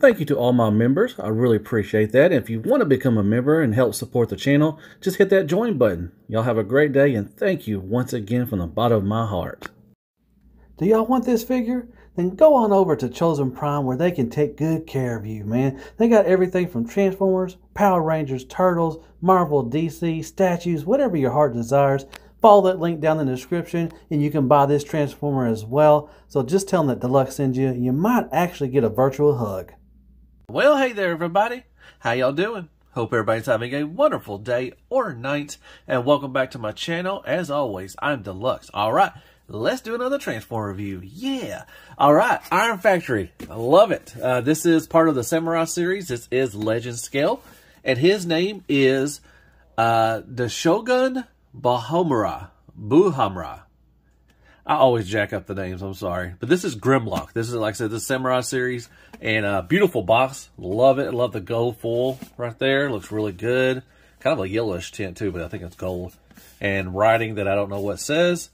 Thank you to all my members. I really appreciate that. If you want to become a member and help support the channel, just hit that join button. Y'all have a great day, and thank you once again from the bottom of my heart. Do y'all want this figure? Then go on over to Chosen Prime, where they can take good care of you, man. They got everything from Transformers, Power Rangers, Turtles, Marvel, DC, statues, whatever your heart desires. Follow that link down in the description and you can buy this Transformer as well. So just tell them that Deluxe sends you. You might actually get a virtual hug. Well, hey there everybody. How y'all doing? Hope everybody's having a wonderful day or night, and welcome back to my channel. As always, I'm Deluxe. All right. Let's do another Transformer review. Yeah. All right. Iron Factory. I love it. This is part of the Samurai series. This is Legend Scale. And his name is Dai shogun Boohmaru. I always jack up the names. I'm sorry. But this is Grimlock. This is, like I said, the Samurai series. And beautiful box. Love it. Love the gold foil right there. Looks really good. Kind of a yellowish tint too, but I think it's gold. And writing that I don't know what says.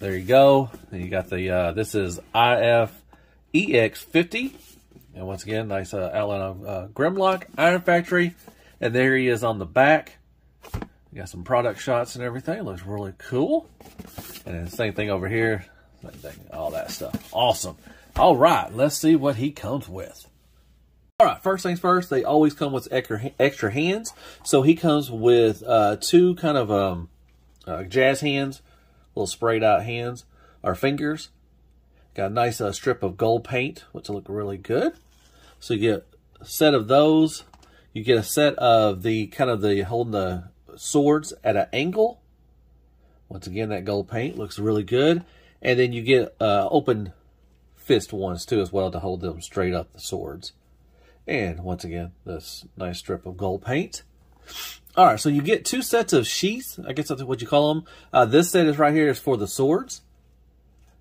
There you go. And you got the, this is IFEX50. And once again, nice outline of Grimlock, Iron Factory. And there he is on the back. You got some product shots and everything. Looks really cool. And then same thing over here. Same thing, all that stuff. Awesome. All right, let's see what he comes with. All right, first things first, they always come with extra hands. So he comes with two kind of Jazz hands. Little sprayed out hands or fingers. Got a nice strip of gold paint, which look really good. So you get a set of those. You get a set of the kind of the holding the swords at an angle. Once again, that gold paint looks really good. And then you get open fist ones too as well to hold them straight up, the swords. And once again, this nice strip of gold paint. All right, so you get two sets of sheaths, I guess that's what you call them. This set is right here is for the swords.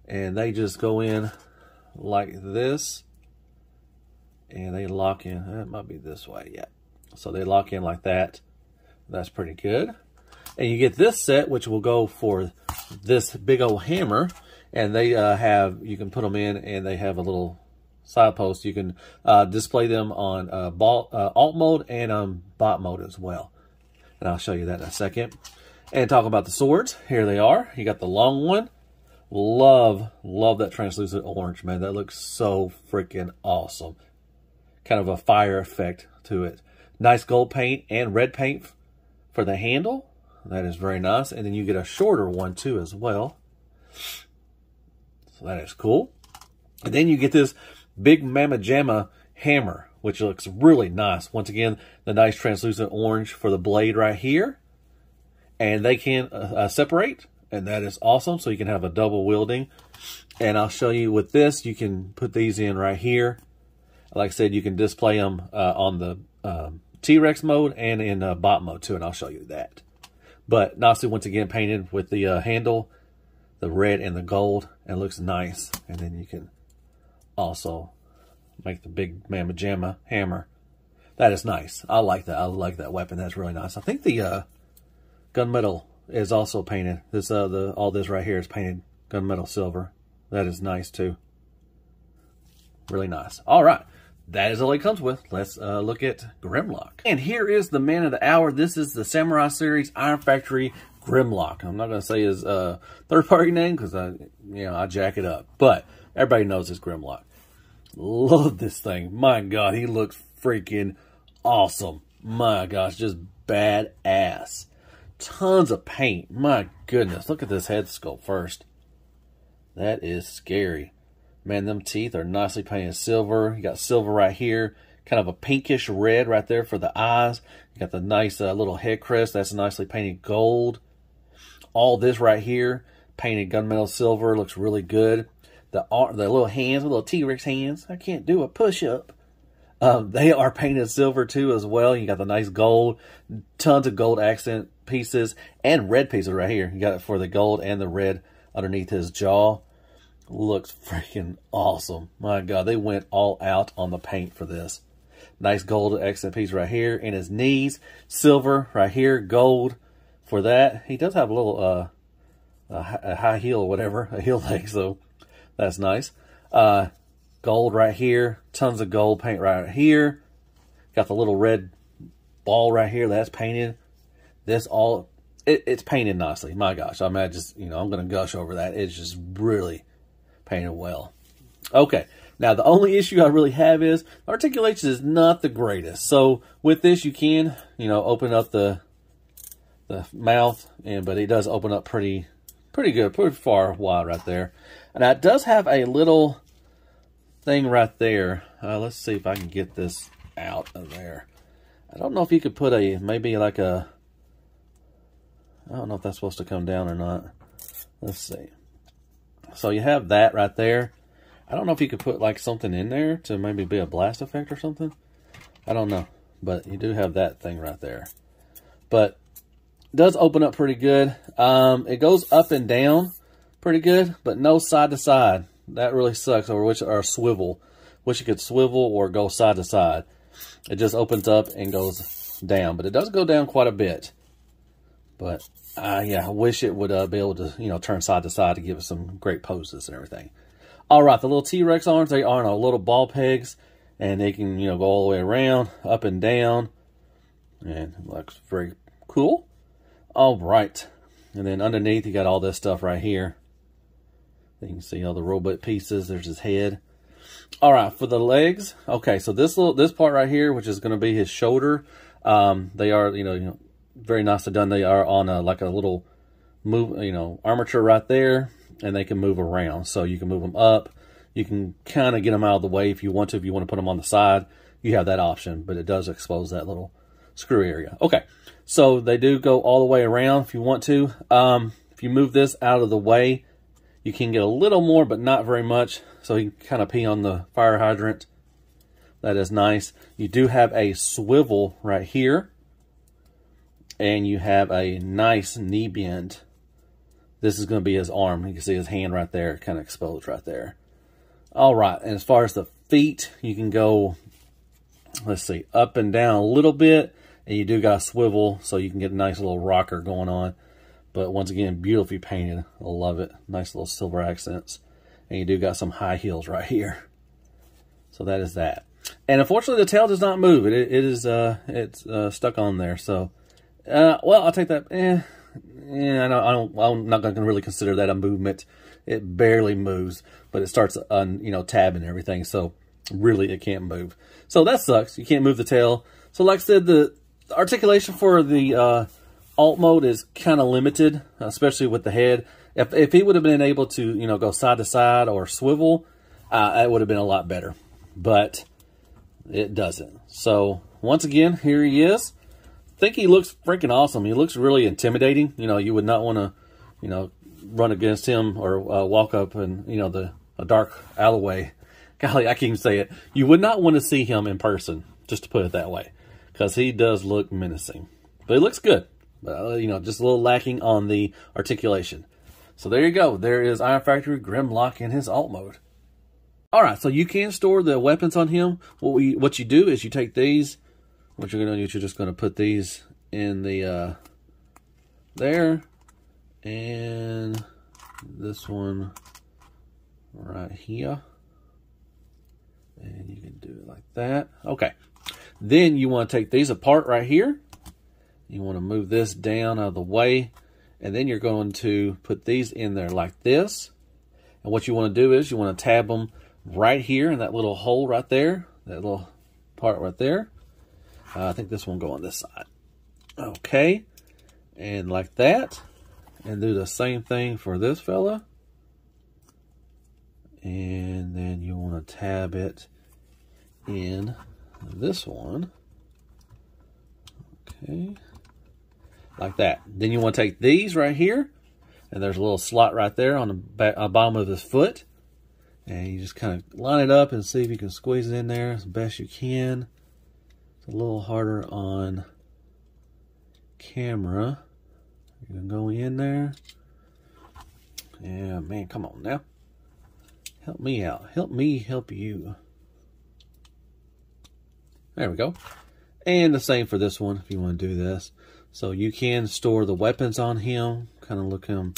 And they just go in like this. And they lock in. It might be this way, yeah. So they lock in like that. That's pretty good. And you get this set, which will go for this big old hammer. And they have, you can put them in, and they have a little side post. You can display them on alt mode and bot mode as well. And I'll show you that in a second. And talk about the swords. Here they are. You got the long one. Love that translucent orange, man. That looks so freaking awesome. Kind of a fire effect to it. Nice gold paint and red paint for the handle. That is very nice. And then you get a shorter one too as well. So that is cool. And then you get this big Mama Jamma hammer, which looks really nice. Once again, the nice translucent orange for the blade right here. And they can separate, and that is awesome. So you can have a double wielding. And I'll show you with this, you can put these in right here. Like I said, you can display them on the T-Rex mode and in bot mode too, and I'll show you that. But nicely, once again, painted with the handle, the red and the gold, and it looks nice. And then you can also make the big Mama Jamma hammer. That is nice. I like that. I like that weapon. That's really nice. I think the gunmetal is also painted. This all this right here is painted gunmetal silver. That is nice too. Really nice. All right. That is all it comes with. Let's look at Grimlock. And here is the man of the hour. This is the Samurai series Iron Factory Grimlock. I'm not going to say his third party name because I jack it up. But everybody knows it's Grimlock. Love this thing. My God, he looks freaking awesome. My gosh, just badass. Tons of paint. My goodness, look at this head sculpt first. That is scary. Man, them teeth are nicely painted silver. You got silver right here. Kind of a pinkish red right there for the eyes. You got the nice little head crest. That's nicely painted gold. All this right here, painted gunmetal silver. Looks really good. The little hands, the little T-Rex hands. I can't do a push-up. They are painted silver, too, as well. You got the nice gold, tons of gold accent pieces, and red pieces right here. You got it for the gold and the red underneath his jaw. Looks freaking awesome. My God, they went all out on the paint for this. Nice gold accent piece right here in his knees. Silver right here, gold for that. He does have a little a high heel or whatever, a heel thing, so... That's nice. Gold right here. Tons of gold paint right here. Got the little red ball right here. That's painted. This all... It's painted nicely. My gosh. I mean, I just... You know, I'm going to gush over that. It's just really painted well. Okay. Now, the only issue I really have is articulation is not the greatest. So, with this, you can, you know, open up the mouth, but it does open up pretty good, pretty far wide right there. And it does have a little thing right there. Let's see if I can get this out of there. I don't know if you could put a, maybe like a, I don't know if that's supposed to come down or not. Let's see. So, you have that right there. I don't know if you could put like something in there to maybe be a blast effect or something. I don't know, but you do have that thing right there. But it does open up pretty good. It goes up and down pretty good, but no side to side. That really sucks. Or swivel. Wish you could swivel or go side to side. It just opens up and goes down, but it does go down quite a bit. But yeah, I wish it would be able to, you know, turn side to side to give it some great poses and everything. All right, the little T-Rex arms, they are on little ball pegs, and they can, you know, go all the way around, up and down, and it looks very cool. All right, and then underneath, you got all this stuff right here. You can see all the robot pieces. There's his head. All right, for the legs, okay, so this part right here, which is going to be his shoulder, they are, you know, very nicely done. They are on like a little move, you know, armature right there. And they can move around, so you can move them up. You can kind of get them out of the way if you want to. If you want to put them on the side, you have that option, but it does expose that little screw area. Okay, so they do go all the way around if you want to. If you move this out of the way, you can get a little more, but not very much. So you can kind of pee on the fire hydrant. That is nice. You do have a swivel right here, and you have a nice knee bend. This is going to be his arm. You can see his hand right there, kind of exposed right there. All right, and as far as the feet, you can go, let's see, up and down a little bit. And you do got a swivel, so you can get a nice little rocker going on. But once again, beautifully painted. I love it. Nice little silver accents. And you do got some high heels right here. So that is that. And unfortunately, the tail does not move. It's stuck on there. So, well, I'll take that. Yeah, I'm not going to really consider that a movement. It barely moves, but it starts, you know, tabbing and everything. So really, it can't move. So that sucks. You can't move the tail. So like I said, the articulation for the alt mode is kind of limited, especially with the head. If he would have been able to, you know, go side to side or swivel, it would have been a lot better. But it doesn't. So once again, here he is. I think he looks freaking awesome. He looks really intimidating. You know, you would not want to, you know, run against him or walk up in, you know, a dark alleyway. Golly, I can't even say it. You would not want to see him in person, just to put it that way, because he does look menacing. But he looks good. You know, just a little lacking on the articulation. So there you go. There is Iron Factory Grimlock in his alt mode. All right, so you can store the weapons on him. What you do is you take these. What you're going to do is you're just going to put these in the, there, and this one right here, and you can do it like that. Okay, then you want to take these apart right here, you want to move this down out of the way, and then you're going to put these in there like this, and what you want to do is you want to tab them right here in that little hole right there, that little part right there. I think this one go on this side. Okay. And like that. And do the same thing for this fella. And then you want to tab it in this one. Okay. Like that. Then you want to take these right here. And there's a little slot right there on the bottom of his foot. And you just kind of line it up and see if you can squeeze it in there as best you can. A little harder on camera. You're gonna go in there. Yeah, man, come on now. Help me out. Help me help you. There we go. And the same for this one if you want to do this. So you can store the weapons on him, kind of look him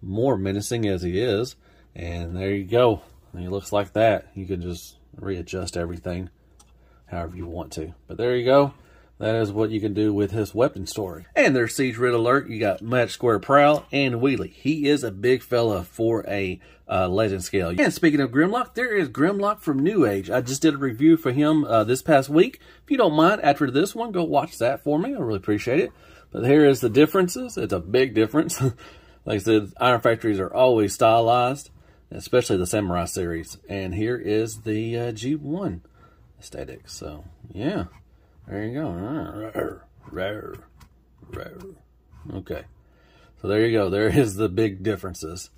more menacing as he is. And there you go. and he looks like that. You can just readjust everything however you want to. But there you go. That is what you can do with his weapon story. And their Siege Red Alert, you got Magic Square Prowl and Wheelie. He is a big fella for a legend scale. And speaking of Grimlock, there is Grimlock from New Age. I just did a review for him this past week. If you don't mind, after this one, go watch that for me. I really appreciate it. But here is the differences. It's a big difference. Like I said, Iron Factories are always stylized, especially the Samurai series. And here is the G1 aesthetic. So, yeah. There you go. Okay. So there you go. There is the big differences.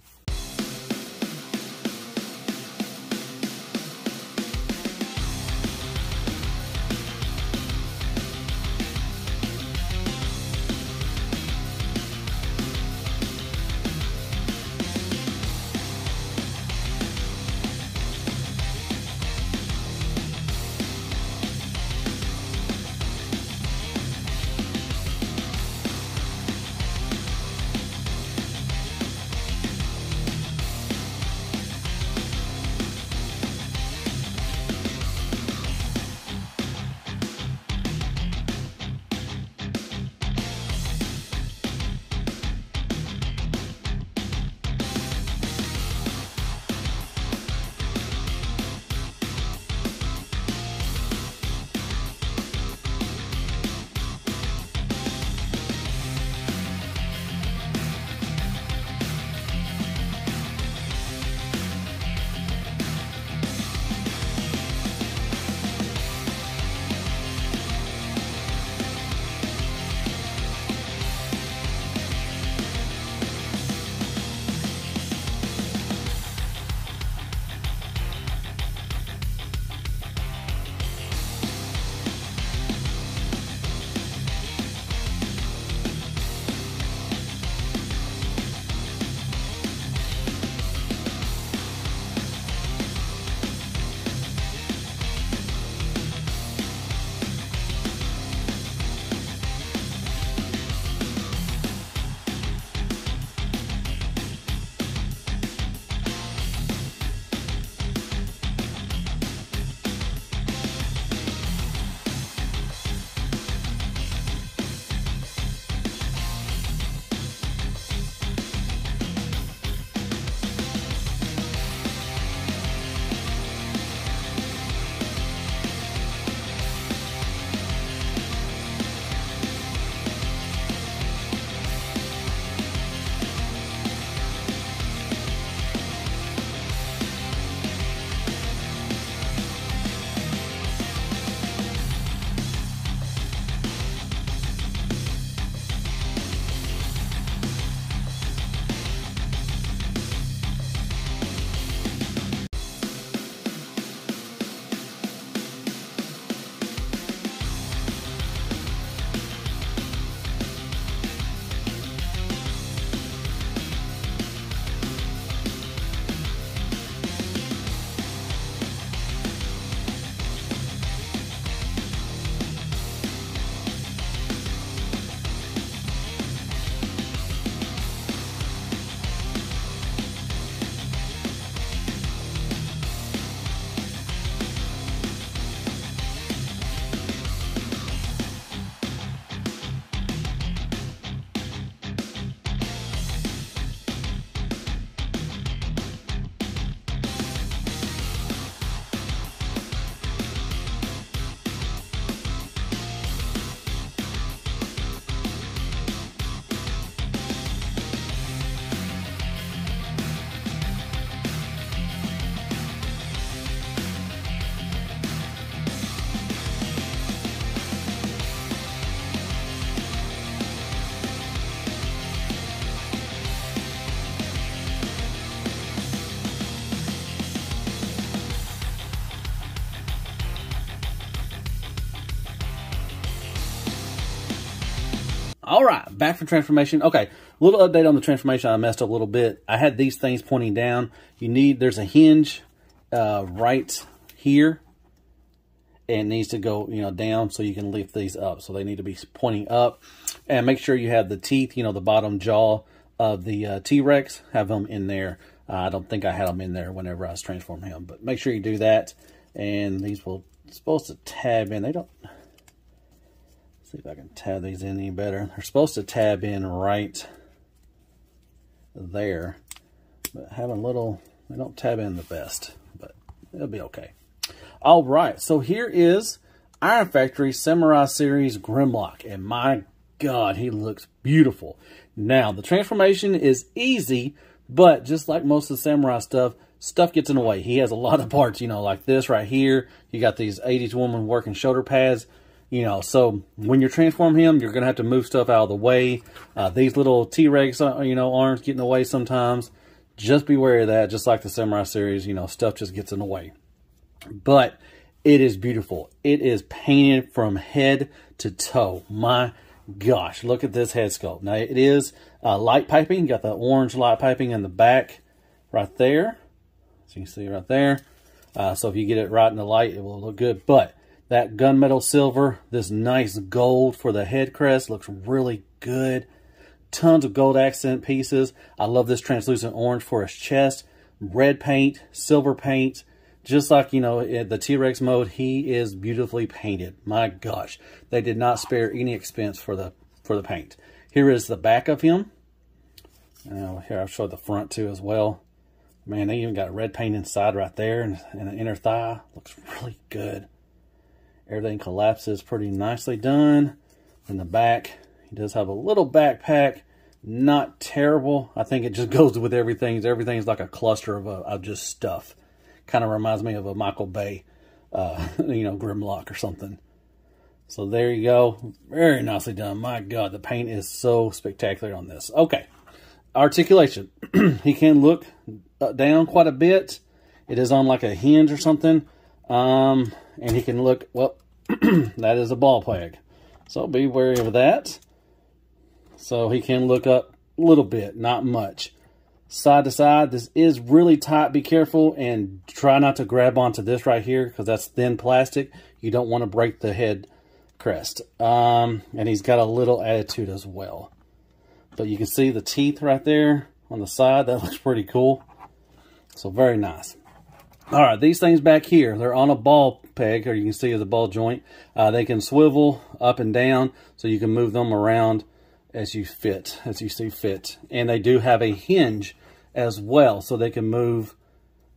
All right, back from transformation. Okay, little update on the transformation. I messed up a little bit. I had these things pointing down. There's a hinge right here. It needs to go, down so you can lift these up. So they need to be pointing up. And make sure you have the teeth, the bottom jaw of the T-Rex, have them in there. I don't think I had them in there whenever I was transforming him, but make sure you do that. And these will supposed to tab in. They don't. Let's see if I can tab these in any better. They're supposed to tab in right there, but having a little. They don't tab in the best, but it'll be okay. All right, so here is Iron Factory Samurai Series Grimlock, and my God, he looks beautiful. Now, the transformation is easy, but just like most of the Samurai stuff gets in the way. He has a lot of parts, you know, like this right here. You got these 80s woman working shoulder pads, you know, so when you transform him, you're going to have to move stuff out of the way. These little T-Rex, you know, arms get in the way sometimes. Just beware of that. Just like the Samurai series, you know, stuff just gets in the way. But it is beautiful. It is painted from head to toe. My gosh, look at this head sculpt. Now, it is light piping. You got the orange light piping in the back right there. So you can see right there. So if you get it right in the light, it will look good. But that gunmetal silver, this nice gold for the head crest looks really good. Tons of gold accent pieces. I love this translucent orange for his chest. Red paint, silver paint. Just like, you know, in the T-Rex mode, he is beautifully painted. My gosh. They did not spare any expense for the paint. Here is the back of him. Here I've showed the front too as well. Man, they even got red paint inside right there and the inner thigh. Looks really good. Everything collapses pretty nicely done. In the back, he does have a little backpack. Not terrible. I think it just goes with everything. Everything's like a cluster of just stuff. Kind of reminds me of a Michael Bay, you know, Grimlock or something. So there you go. Very nicely done. My God, the paint is so spectacular on this. Okay. Articulation. He can look down quite a bit. It is on like a hinge or something. And he can look, well, that is a ball peg. So be wary of that. So he can look up a little bit, not much. Side to side, this is really tight. Be careful and try not to grab onto this right here because that's thin plastic. You don't want to break the head crest. And he's got a little attitude as well. But you can see the teeth right there on the side. That looks pretty cool. So very nice. All right, these things back here, they're on a ball peg, or you can see the ball joint. They can swivel up and down, so you can move them around as you see fit. And they do have a hinge as well, so they can move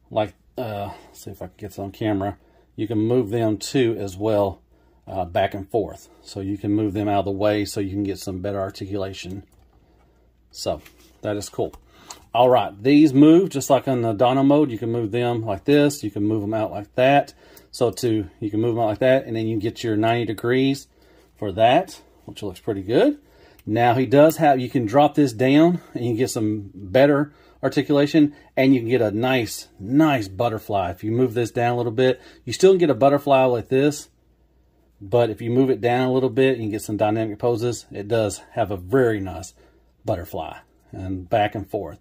like, let's see if I can get this on camera. You can move them too as well, back and forth. So you can move them out of the way so you can get some better articulation. So that is cool. All right, these move just like on the Dino mode. You can move them like this. You can move them out like that. So you can move them out like that, and then you get your 90 degrees for that, which looks pretty good. Now he does have, you can drop this down and you can get some better articulation, and you can get a nice butterfly. If you move this down a little bit, you still can get a butterfly like this, but if you move it down a little bit and you get some dynamic poses, it does have a very nice butterfly and back and forth.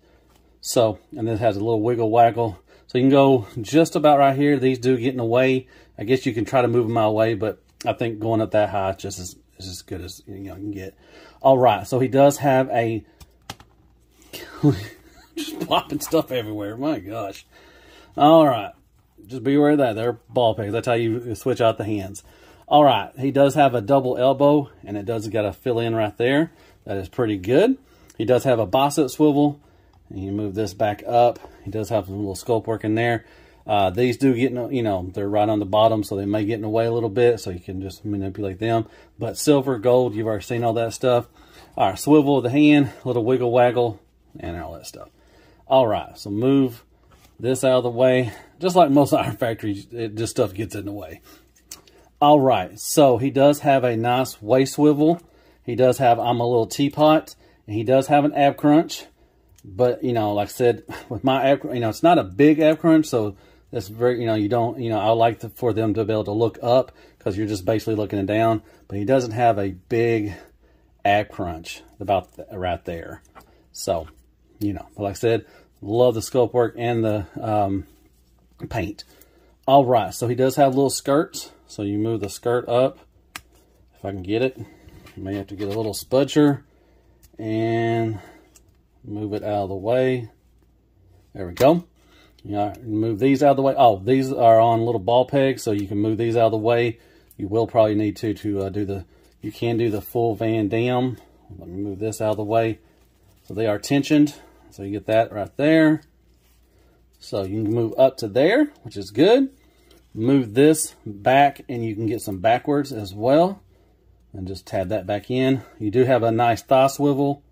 So, and this has a little wiggle waggle. So you can go just about right here. These do get in the way. I guess you can try to move them out of the way, but I think going up that high just is as good as, you know, you can get. All right, so he does have a just plopping stuff everywhere. My gosh! All right, just be aware of that. They're ball pegs. That's how you switch out the hands. All right, he does have a double elbow, and it does got to fill in right there. That is pretty good. He does have a bicep swivel, and you move this back up. He does have a little sculpt work in there. These do get, you know, they're right on the bottom, so they may get in the way a little bit, so you can just manipulate them. But silver, gold, you've already seen all that stuff. All right, swivel of the hand, little wiggle waggle, and all that stuff. All right, so move this out of the way. Just like most Iron Factory, it just stuff gets in the way. All right, so he does have a nice waist swivel. He does have, I'm a little teapot, and he does have an ab crunch. But, you know, like I said, with my ab, you know, it's not a big ab crunch, so that's very, you know, you don't, you know, I like for them to be able to look up because you're just basically looking down. But he doesn't have a big ab crunch about right there. So, you know, but like I said, love the sculpt work and the paint. All right, so he does have little skirts. So you move the skirt up. If I can get it, you may have to get a little spudger and move it out of the way. There we go. You know, move these out of the way. Oh, these are on little ball pegs, so you can move these out of the way. You will probably need to do the, you can do the full Van Dam. Let me move this out of the way. So they are tensioned. So you get that right there. So you can move up to there, which is good. Move this back, and you can get some backwards as well. And just tab that back in. You do have a nice thigh swivel,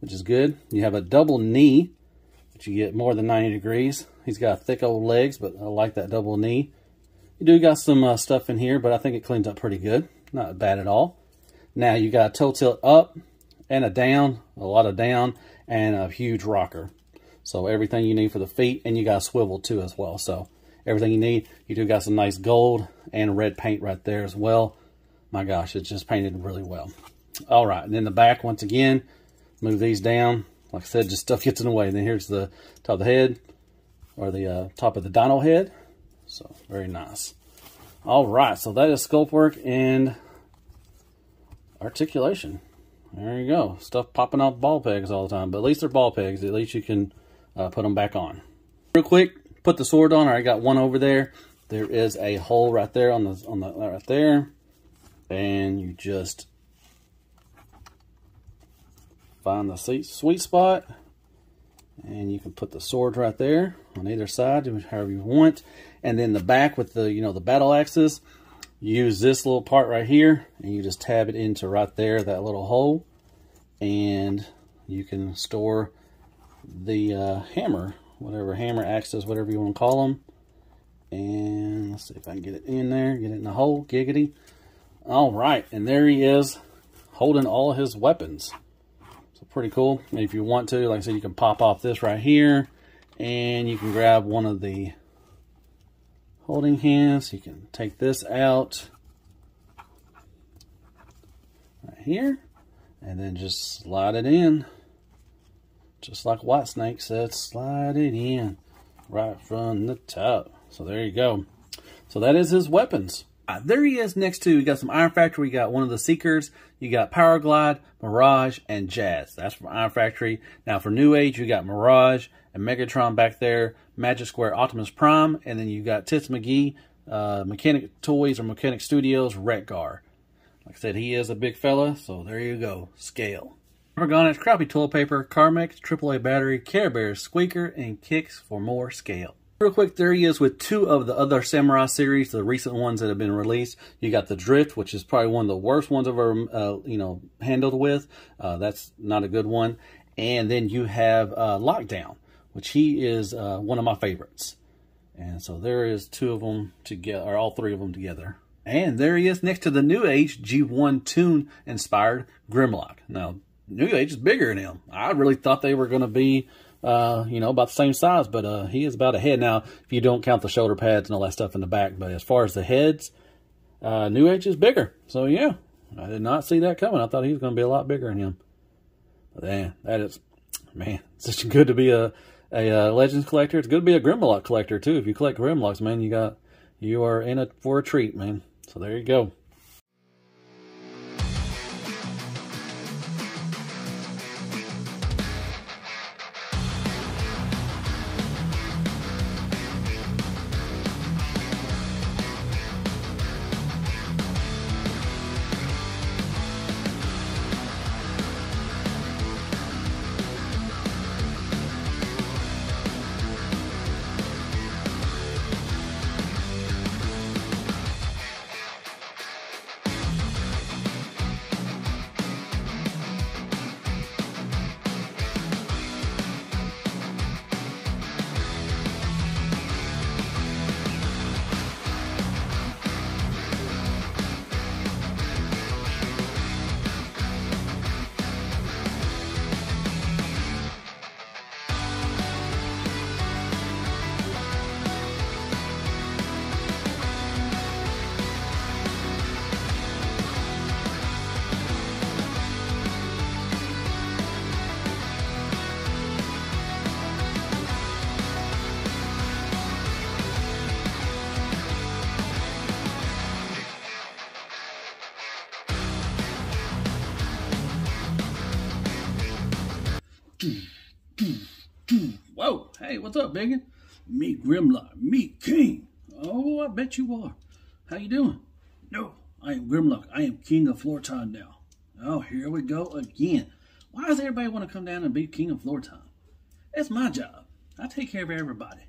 which is good. You have a double knee, which you get more than 90 degrees. He's got thick old legs, but I like that double knee. You do got some stuff in here, but I think it cleans up pretty good. Not bad at all. Now you got a toe tilt up and a down, a lot of down, and a huge rocker. So everything you need for the feet, and you got a swivel too as well. So everything you need. You do got some nice gold and red paint right there as well. My gosh, it's just painted really well. All right, and then the back once again, move these down. Like I said, just stuff gets in the way. And then here's the top of the head, or the top of the dino head. So very nice. All right, so that is sculpt work and articulation. There you go. Stuff popping off ball pegs all the time, but at least they're ball pegs. At least you can put them back on. Real quick, put the sword on. I got one over there. There is a hole right there on the right there, and you just find the sweet spot, and you can put the sword right there on either side, however you want. And then the back with the the battle axis. Use this little part right here, and you just tab it into right there, that little hole, and you can store the hammer, whatever hammer axis, whatever you want to call them. And let's see if I can get it in there, get it in the hole. Giggity. All right, and there he is holding all his weapons. So pretty cool. And if you want to, like I said, you can pop off this right here, and you can grab one of the holding hands. You can take this out right here, and then just slide it in, just like Whitesnake said, slide it in right from the top. So there you go. So that is his weapons. There he is next to, you got some Iron Factory, you got one of the Seekers, you got Power Glide, Mirage, and Jazz. That's from Iron Factory. Now for New Age, you got Mirage and Megatron back there, Magic Square, Optimus Prime, and then you got Tits McGee, Mechanic Toys or Mechanic Studios, Retgar. Like I said, he is a big fella, so there you go. Scale. Argonics, Crappie Toilet Paper, Carmex, AAA Battery, Care Bears, Squeaker, and Kicks for more scale. Real quick, there he is with two of the other Samurai series, the recent ones that have been released. You got the Drift, which is probably one of the worst ones I've ever, handled with. That's not a good one. And then you have Lockdown, which he is one of my favorites. And so there is two of them together, or all three of them together. And there he is next to the New Age G1 Toon-inspired Grimlock. Now, New Age is bigger than him. I really thought they were going to be, about the same size, but he is about a head. Now, if you don't count the shoulder pads and all that stuff in the back, but as far as the heads, New Age is bigger. So, yeah, I did not see that coming. I thought he was going to be a lot bigger than him. But, man, that is, man, it's just good to be a Legends collector. It's good to be a Grimlock collector too. If you collect Grimlocks, man, you are in it for a treat, man. So there you go. Hey, what's up, Biggin? Me Grimlock, me King. Oh, I bet you are. How you doing? No, I am Grimlock. I am King of Florton now. Oh, here we go again. Why does everybody want to come down and be King of Florton? That's my job. I take care of everybody.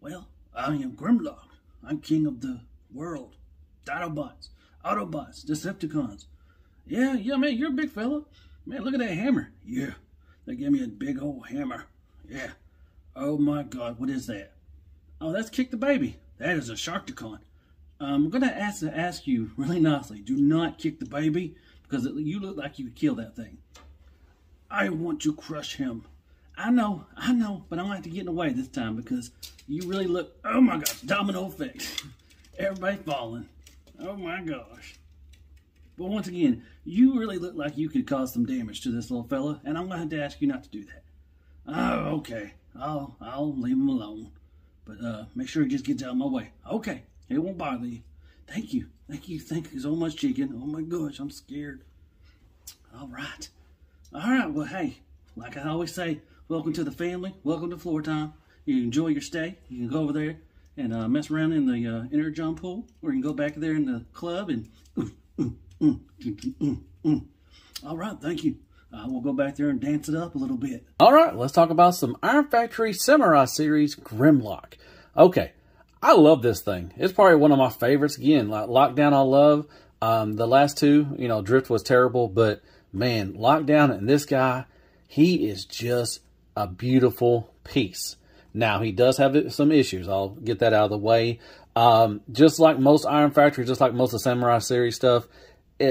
Well, I am Grimlock. I'm King of the world. Dinobots, Autobots, Decepticons. Yeah, man, you're a big fella. Man, look at that hammer. Yeah, they gave me a big old hammer. Yeah. Oh my God, what is that? Oh, that's Kick the Baby. That is a Shark-ticon. I'm gonna ask you really nicely, do not kick the baby, because you look like you could kill that thing. I want to crush him. I know, but I'm gonna have to get in the way this time because you really look, oh my God, domino effect. Everybody falling. Oh my gosh. But once again, you really look like you could cause some damage to this little fella, and I'm gonna have to ask you not to do that. Oh, okay. I'll leave him alone. But make sure he just gets out of my way. Okay, it won't bother you. Thank you so much, chicken. Oh my gosh, I'm scared. All right, well, hey, like I always say, welcome to the family, welcome to Floor Time. You enjoy your stay. You can go over there and mess around in the inner John pool, or you can go back there in the club and All right, thank you. We'll go back there and dance it up a little bit. All right, let's talk about some Iron Factory Samurai Series Grimlock. Okay, I love this thing. It's probably one of my favorites. Again, like Lockdown I love. The last two, you know, Drift was terrible, but man, Lockdown and this guy, he is just a beautiful piece. Now, he does have some issues. I'll get that out of the way. Just like most Iron Factory, just like most of the Samurai Series stuff,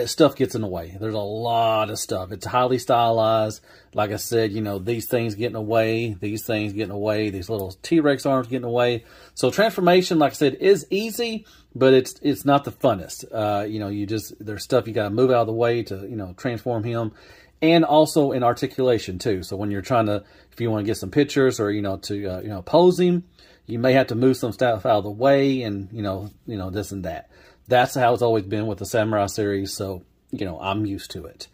stuff gets in the way. There's a lot of stuff. It's highly stylized. Like I said, you know, these things get in the way. These things get in the way. These little T-Rex arms get in the way. So transformation, like I said, is easy, but it's not the funnest. You know, there's stuff you got to move out of the way to, you know, transform him. And also in articulation too. So when you're trying to, if you want to get some pictures or, you know, to, you know, pose him, you may have to move some stuff out of the way and, you know, this and that. That's how it's always been with the Samurai series, so, you know, I'm used to it.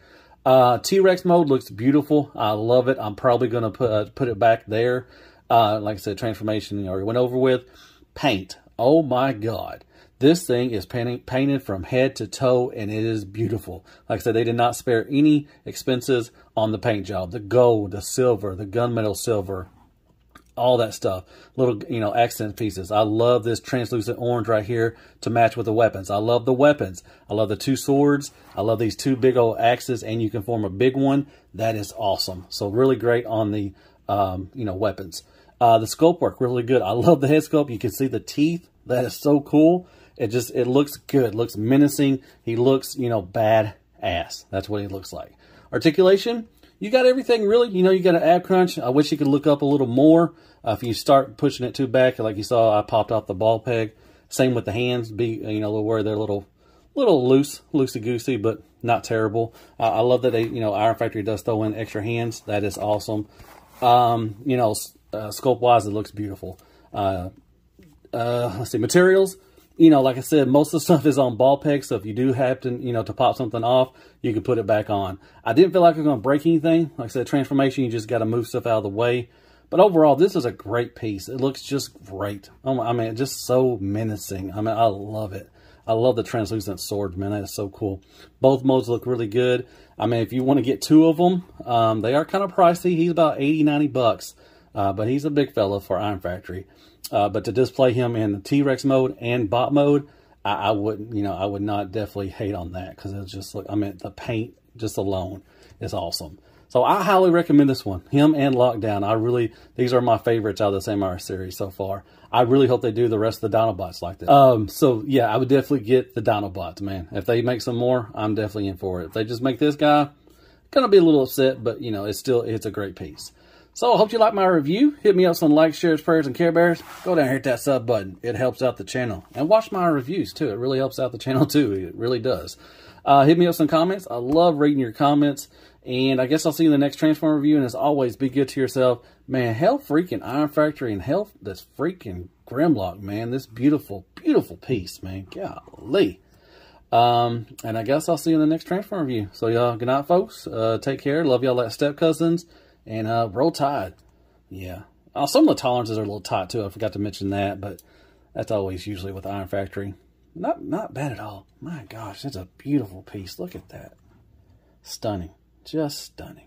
T-Rex mode looks beautiful. I love it. I'm probably going to put it back there. Like I said, transformation I already went over with. Paint. Oh, my God. This thing is painted from head to toe, and it is beautiful. Like I said, they did not spare any expenses on the paint job. The gold, the silver, the gunmetal silver, all that stuff, little, you know, accent pieces. I love this translucent orange right here to match with the weapons. I love the weapons. I love the two swords. I love these two big old axes, and you can form a big one. That is awesome. So really great on the, you know, weapons. The sculpt work, really good. I love the head sculpt. You can see the teeth. That is so cool. It looks good. It looks menacing. He looks, you know, badass. That's what he looks like. Articulation. You got everything, really. You know, you got an ab crunch. I wish you could look up a little more. If you start pushing it too back, like you saw, I popped off the ball peg. Same with the hands. You know, where they're a little loose, loosey-goosey, but not terrible. I love that they, you know, Iron Factory does throw in extra hands. That is awesome. You know, sculpt-wise, it looks beautiful. Let's see, materials. You know, like I said, most of the stuff is on ball pegs, so if you do happen, you know, to pop something off, you can put it back on. I didn't feel like I was going to break anything. Like I said, transformation, you just got to move stuff out of the way. But overall, this is a great piece. It looks just great. I mean, just so menacing. I mean, I love it. I love the translucent sword, man. That is so cool. Both modes look really good. I mean, if you want to get two of them, they are kind of pricey. He's about 80, 90 bucks. But he's a big fella for Iron Factory. But to display him in T-Rex mode and bot mode, I wouldn't, you know, I would not definitely hate on that because it's just like, I mean, the paint just alone is awesome. So I highly recommend this one, him and Lockdown. These are my favorites out of the Samurai series so far. I really hope they do the rest of the Dinobots like this. So yeah, I would definitely get the Dinobots, man. If they make some more, I'm definitely in for it. If they just make this guy, gonna be a little upset, but you know, it's a great piece. So I hope you like my review. Hit me up some likes, shares, prayers, and Care Bears. Go down here, hit that sub button. It helps out the channel. And watch my reviews, too. It really helps out the channel, too. It really does. Hit me up some comments. I love reading your comments. And I guess I'll see you in the next Transformer review. And as always, be good to yourself. Man, hell freaking Iron Factory and hell this freaking Grimlock, man. This beautiful, beautiful piece, man. Golly. And I guess I'll see you in the next Transformer review. So, y'all, good night, folks. Take care. Love y'all like step cousins. And roll tide. Yeah. Some of the tolerances are a little tight too. I forgot to mention that, but that's always usually with Iron Factory. Not bad at all. My gosh, that's a beautiful piece. Look at that. Stunning. Just stunning.